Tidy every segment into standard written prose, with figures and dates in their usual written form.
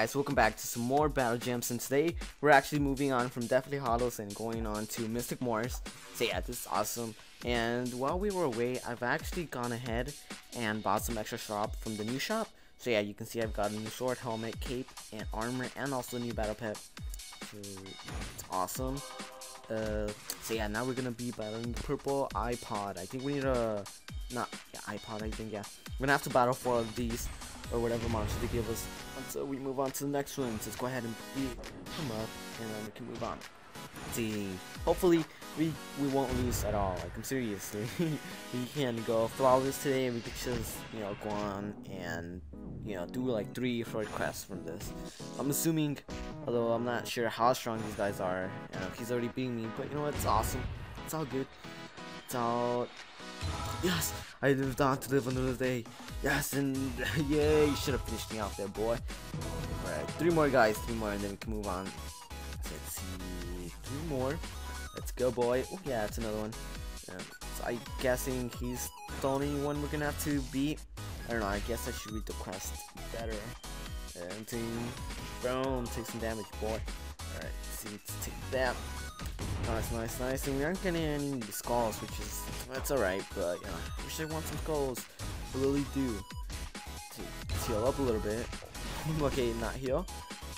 guys, welcome back to some more Battle Gems, and today we're actually moving on from Deathly Hollows and going on to Mystic Morse. So yeah, this is awesome. And while we were away, I've actually gone ahead and bought some extra shop from the new shop. So yeah, you can see I've got a new sword, helmet, cape, and armor, and also a new battle pet. So it's awesome. So yeah, now we're gonna be battling Purple iPod. I think we need a we're gonna have to battle four of these or whatever monster they give us until we move on to the next one. So let's go ahead and beat them up, and then we can move on. See, hopefully we won't lose at all. Like, I'm seriously, we can go flawless today, and we could just, you know, go on and, you know, do like 3 or 4 quests from this. I'm assuming, although I'm not sure how strong these guys are. You know, he's already beating me, but you know what? It's awesome. It's all good. It's all. Yes, I lived on to live another day. Yes, and yay, you should have finished me off there, boy. Alright, 3 more guys, 3 more, and then we can move on. So let's see, 3 more. Let's go, boy. Oh yeah, that's another one. So I'm guessing he's the only one we're gonna have to beat. I don't know, I guess I should read the quest better. And team, boom, take some damage, boy. Alright, see, let's take that. Nice, nice, nice, and we aren't getting any skulls, which is, that's alright, but, you know, I wish I want some skulls, I really do. Let's heal up a little bit. Okay, not heal,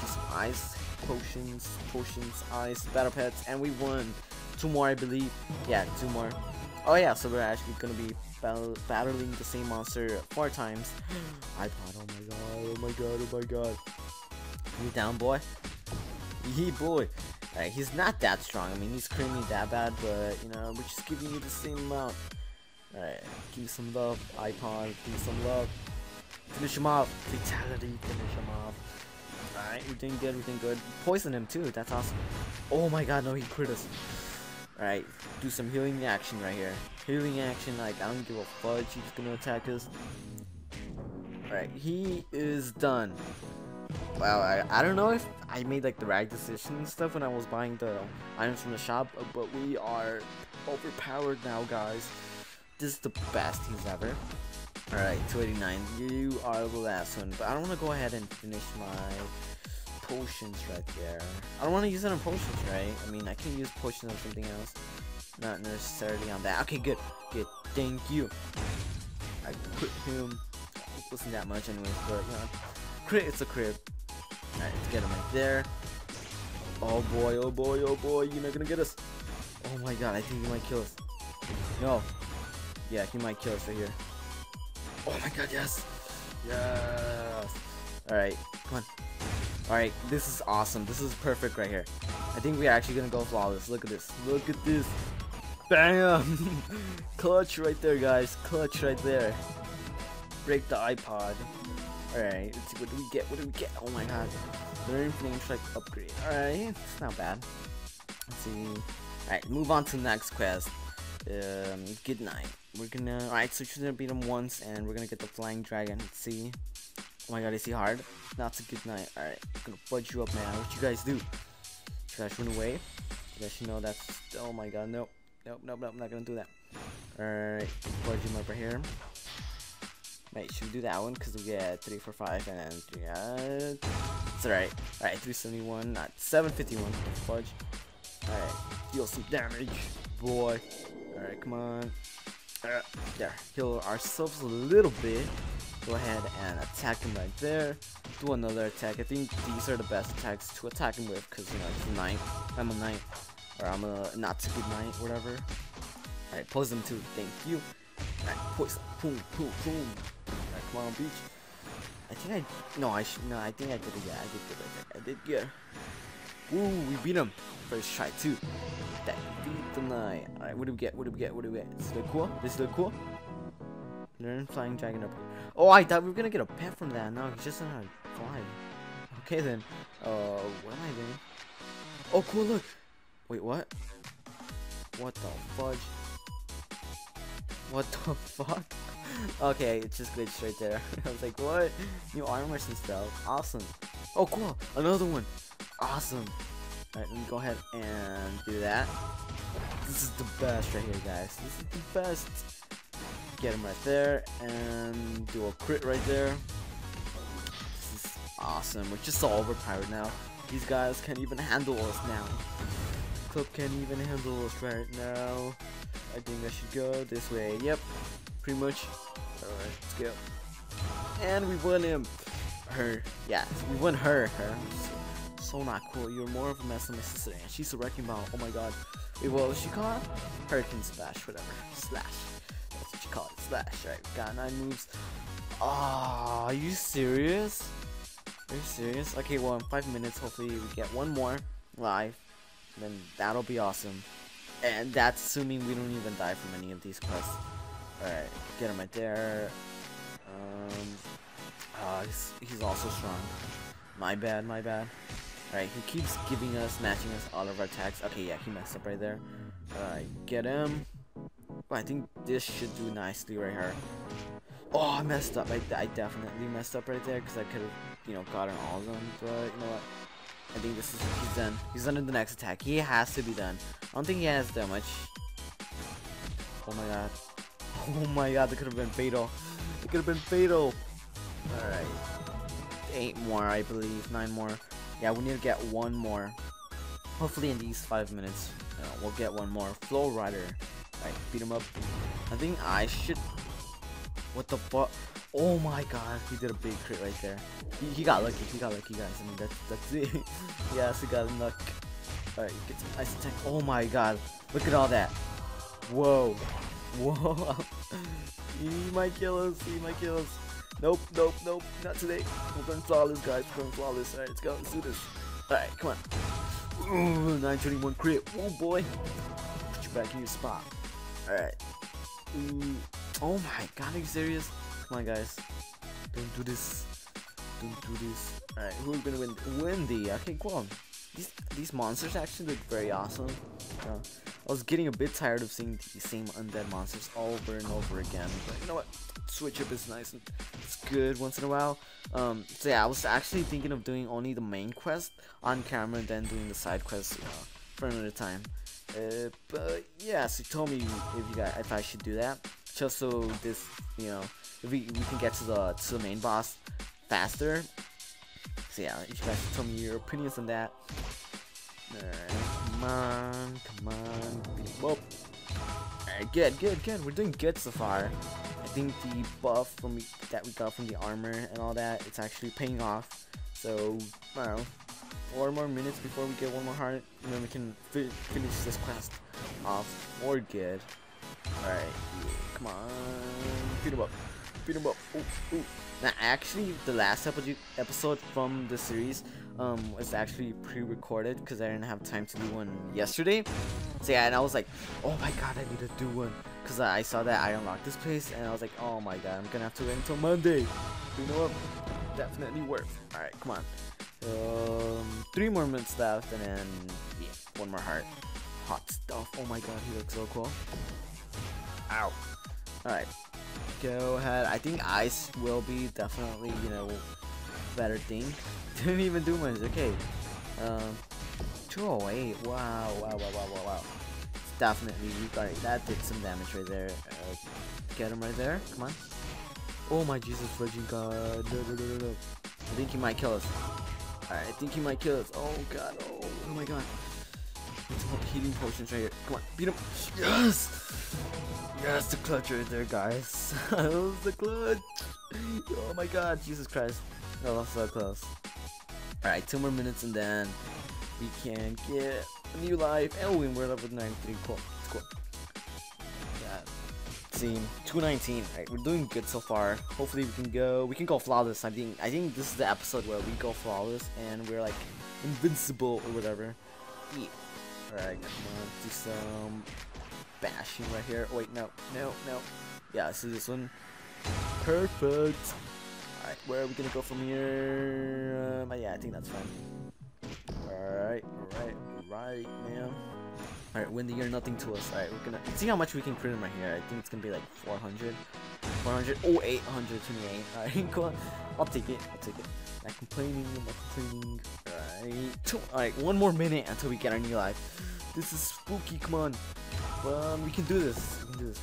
just some ice, potions, ice, battle pets, and we won. 2 more, I believe, yeah, 2 more. Oh yeah, so we're actually gonna be battling the same monster 4 times. iPod, oh my god, oh my god, oh my god. You down, boy? Yee, boy. Alright, he's not that strong. I mean, he's screaming me that bad, but you know, we're just giving you the same amount. Alright, give me some love, iPod, give me some love. Finish him off. Fatality, finish him off. Alright, we're doing good, we're doing good. Poison him too, that's awesome. Oh my god, no, he crit us. Alright, do some healing action right here. Healing action, like, I don't give a fudge, he's gonna attack us. Alright, he is done. Wow, I don't know if I made like the right decision and stuff when I was buying the items from the shop, but we are overpowered now, guys. This is the best he's ever. Alright, 289, you are the last one, but I don't want to go ahead and finish my potions right there. I don't want to use it on potions, right? I mean, I can use potions on something else, not necessarily on that. Okay, good, good, thank you. I quit him, it wasn't that much anyways, but you know, crit, it's a crit. Alright, let's get him right there. Oh boy, oh boy, oh boy, you're not gonna get us. Oh my god, I think he might kill us. No. Yeah, he might kill us right here. Oh my god, yes. Yes. Alright, come on. Alright, this is awesome. This is perfect right here. I think we're actually gonna go flawless. Look at this. Look at this. Bam! Clutch right there, guys. Clutch right there. Break the iPod. Alright, let's see, what do we get? What do we get? Oh my god. Learn Flame Strike upgrade. Alright, it's not bad. Let's see. Alright, move on to the next quest. Good night. We're gonna. Alright, so she's gonna beat him once, and we're gonna get the Flying Dragon. Let's see. Oh my god, is he hard? That's a good night. Alright, I'm gonna budge you up, man. What you guys do? You guys run away? You guys should know that's. Oh my god, nope. Nope, nope, nope. I'm not gonna do that. Alright, budge him up right here. Wait, should we do that one? Because we get 3 for 5 and 3. It's alright. Alright, 371, not 751. Fudge. Alright, heal some damage, boy. Alright, come on. There, heal ourselves a little bit. Go ahead and attack him right there. Do another attack. I think these are the best attacks to attack him with because, you know, it's a knight. I'm a knight. Or I'm a not so good knight, whatever. Alright, pose him too. Thank you. Alright, poison. Boom, boom, boom. Alright, come on, beach. I think I. No, I should. No, I think I did it. Yeah, I did good. I did good. Ooh, we beat him. First try, too. That beat the knight. Alright, what do we get? What do we get? What do we get? This look cool. This look cool. Learn Flying Dragon upgrade. Oh, I thought we were gonna get a pet from that. No, he's just not how to fly. Okay, then. What am I doing? Oh, cool, look. Wait, what? What the fudge? What the fuck? Okay, it's just glitched right there. I was like, what? New armors and stuff. Awesome. Oh, cool. Another one. Awesome. Alright, let me go ahead and do that. This is the best right here, guys. This is the best. Get him right there and do a crit right there. This is Awesome, we're just all overpowered now. These guys can't even handle us now. Club can't even handle us right now. I think I should go this way. Yep, pretty much. Alright, let's go. And we won him. Her. Yeah, we won her. So not cool. You're more of a mess than my sister. And she's a wrecking ball. Oh my god. Wait, what was she called? Hurricane Slash, whatever. Slash. That's what you call it. Slash. Alright, we got 9 moves. Ah, are you serious? Are you serious? Okay, well, in 5 minutes, hopefully we get one more live. Then that'll be awesome. And that's assuming we don't even die from any of these quests. Alright, get him right there. He's also strong. My bad. Alright, he keeps giving us, matching us all of our attacks. Okay, yeah, he messed up right there. Alright, get him. Oh, I think this should do nicely right here. Oh, I messed up. I definitely messed up right there because I could have, you know, gotten all of them. But you know what? I think this is he's done. He's done in the next attack. He has to be done. I don't think he has that much. Oh my god. Oh my god, that could have been fatal. It could have been fatal. Alright. 8 more, I believe. 9 more. Yeah, we need to get one more. Hopefully in these 5 minutes, you know, we'll get one more. Flow Rider. Alright, beat him up. I think I should... What the fuck? Oh my god, he did a big crit right there. He got lucky. He got lucky, guys. I mean, that's it. Yes, he got luck. Alright, get some ice attack. Oh my god. Look at all that. Whoa. Whoa. He might kill us. He might kill us. Nope, not today. We're going flawless, guys. We're going flawless. Alright, let's go. Let's do this. Alright, come on. Ooh, 921 crit. Oh boy. Put you back in your spot. Alright. Oh my god, are you serious? Come on, guys. Don't do this. Don't do this. Alright, who's gonna win? Wendy. Okay, go on. These monsters actually look very awesome. I was getting a bit tired of seeing the same undead monsters over and over again. But you know what? Switch up is nice and it's good once in a while. So yeah, I was actually thinking of doing only the main quest on camera and then doing the side quests for another time. But yeah, so tell me if I should do that, just so this, you know, if we can get to the main boss faster. So yeah, you guys should tell me your opinions on that. Alright, come on, whoop. Alright, good, we're doing good so far. I think the buff that we got from the armor and all that, it's actually paying off. So, I don't know, 4 more minutes before we get one more heart, and then we can finish this quest off for good. Alright, yeah, come on, beat him up, ooh. Now, actually, the last episode from the series was actually pre-recorded because I didn't have time to do one yesterday. So yeah, and I was like, oh my god, I need to do one because I saw that I unlocked this place, and I was like, oh my god, I'm gonna have to wait until Monday. You know what? Definitely worth. All right, come on. 3 more minutes left, and then yeah, 1 more heart. Hot stuff. Oh my god, he looks so cool. Ow. All right. Go ahead. I think ice will be definitely, you know, better thing. Didn't even do much. Okay. 208. Wow. It's definitely, we got it. That did some damage right there. Get him right there. Come on. Oh my Jesus, fudging god. No. I think he might kill us. Alright, I think he might kill us. Oh god. Oh my god. It's all healing potions right here. Come on, beat him. Yes. Yes, the clutch right there, guys. That was the clutch. Oh my god, Jesus Christ. That was so close. Alright, 2 more minutes and then we can get a new life. And we were up with 93. Cool. It's cool. Yeah. Team 219. Alright, we're doing good so far. Hopefully we can go flawless. I think this is the episode where we go flawless and we're like invincible or whatever. Yeah. Alright, come on, do some bashing right here. Oh, wait, no. Yeah, let's do this one. Perfect. Alright, where are we gonna go from here? Yeah, I think that's fine. Alright, man. Alright, Wendy, you're nothing to us. Alright, we're gonna see how much we can crit him right here. I think it's gonna be like 400. Oh, 828. Alright, go on. I'll take it. I'm not complaining. Alright, 1 more minute until we get our new life. This is spooky, come on. We can do this. Alright.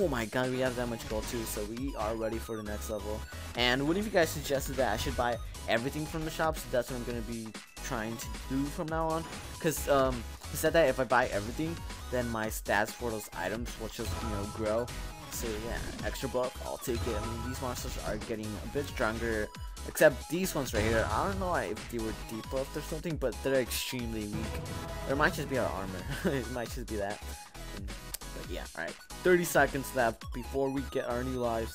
Oh my god, we have that much gold too, so we are ready for the next level. And one of you guys suggested that I should buy everything from the shop, so that's what I'm going to be trying to do from now on. Because he said that if I buy everything, then my stats for those items will just, you know, grow. So yeah, extra buff, I'll take it. I mean, these monsters are getting a bit stronger, except these ones right here. I don't know if they were debuffed or something, but they're extremely weak. Or it might just be our armor. It might just be that. But yeah, alright. 30 seconds left before we get our new lives.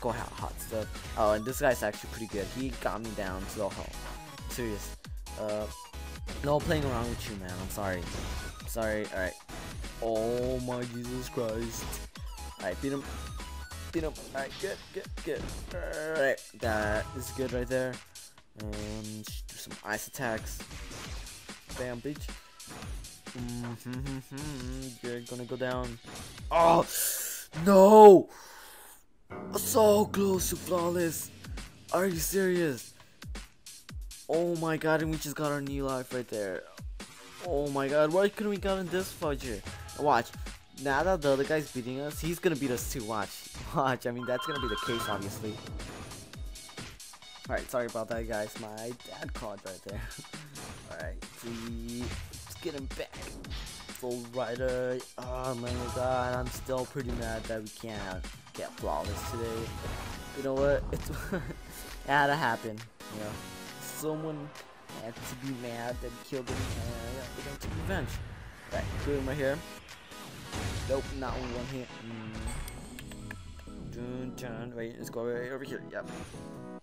Go out hot stuff. Oh, and this guy's actually pretty good. He got me down to the hole. I'm serious. No playing around with you, man. I'm sorry. Alright. Oh my Jesus Christ. Alright, beat him. Alright, good. Alright, that is good right there. Do some ice attacks. Bam, bitch. You're gonna go down. Oh, no! So close to flawless. Are you serious? Oh my god, and we just got our new life right there. Oh my god, why couldn't we gotten this fudger? Watch. Now that the other guy's beating us, he's gonna beat us too. Watch. I mean, that's gonna be the case, obviously. Alright, sorry about that, guys. My dad called right there. Alright, let's get him back. Full rider. Oh my god, I'm still pretty mad that we can't get flawless today. You know what? It's it had to happen. You know, someone had to be mad that we killed him, and we're gonna take revenge. Alright, put him right here. Nope, not only one hit. Wait, let's go right over here. Yep.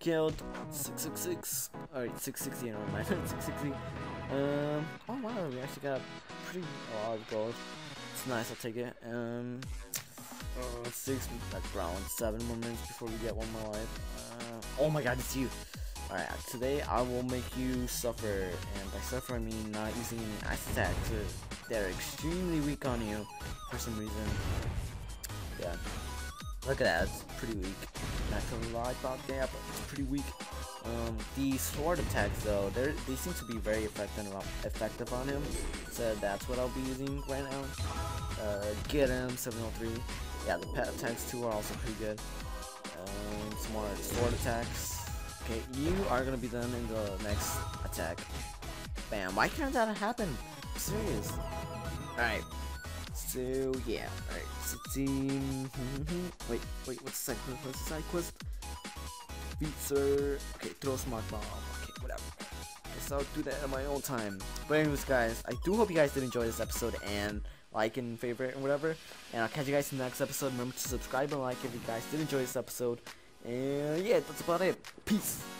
Killed. 666. Alright, 660. Never mind. 660. Oh wow, we actually got a pretty lot of gold. It's nice. I'll take it. 6. That's around 7 more minutes before we get one more life. Oh my god, it's you. Alright, today I will make you suffer, and by suffer I mean not using any ice attack. They're extremely weak on you for some reason. Yeah, look at that, it's pretty weak. Not gonna lie about that, but it's pretty weak. The sword attacks though, they seem to be very effective on him, so that's what I'll be using right now. Get him, 703. Yeah, the pet attacks too are also pretty good. Some more sword attacks. Okay, you are gonna be done in the next attack. Bam, why can't that happen? I'm serious. Alright, so yeah, alright, 16. Wait, what's the side quest? Pizza. Okay, throw smart bomb. Okay, whatever. Guess I'll do that in my own time. But anyways, guys, I do hope you guys did enjoy this episode, and like and favorite and whatever. And I'll catch you guys in the next episode. Remember to subscribe and like if you guys did enjoy this episode. And yeah, that's about it. Peace.